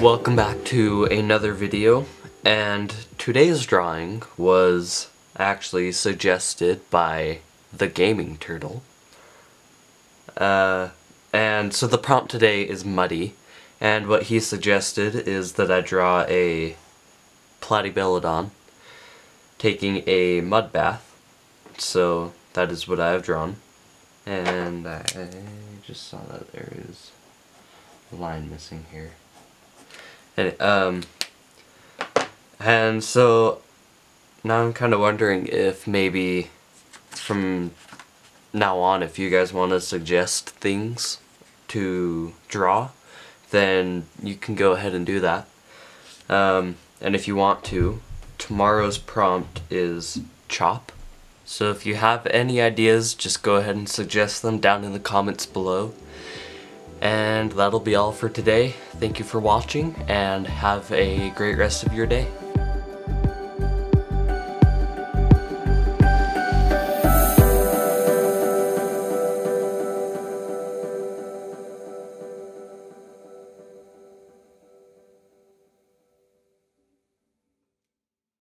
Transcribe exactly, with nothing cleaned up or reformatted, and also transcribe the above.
Welcome back to another video, and today's drawing was actually suggested by TheGamingTurtle. Uh, and so the prompt today is muddy, and what he suggested is that I draw a platybelodon taking a mud bath. So that is what I have drawn, and I just saw that there is a line missing here. And, um, and so now I'm kind of wondering if maybe from now on, if you guys want to suggest things to draw, then you can go ahead and do that. Um, and if you want to, tomorrow's prompt is chop. So if you have any ideas, just go ahead and suggest them down in the comments below. And that'll be all for today. Thank you for watching, and have a great rest of your day.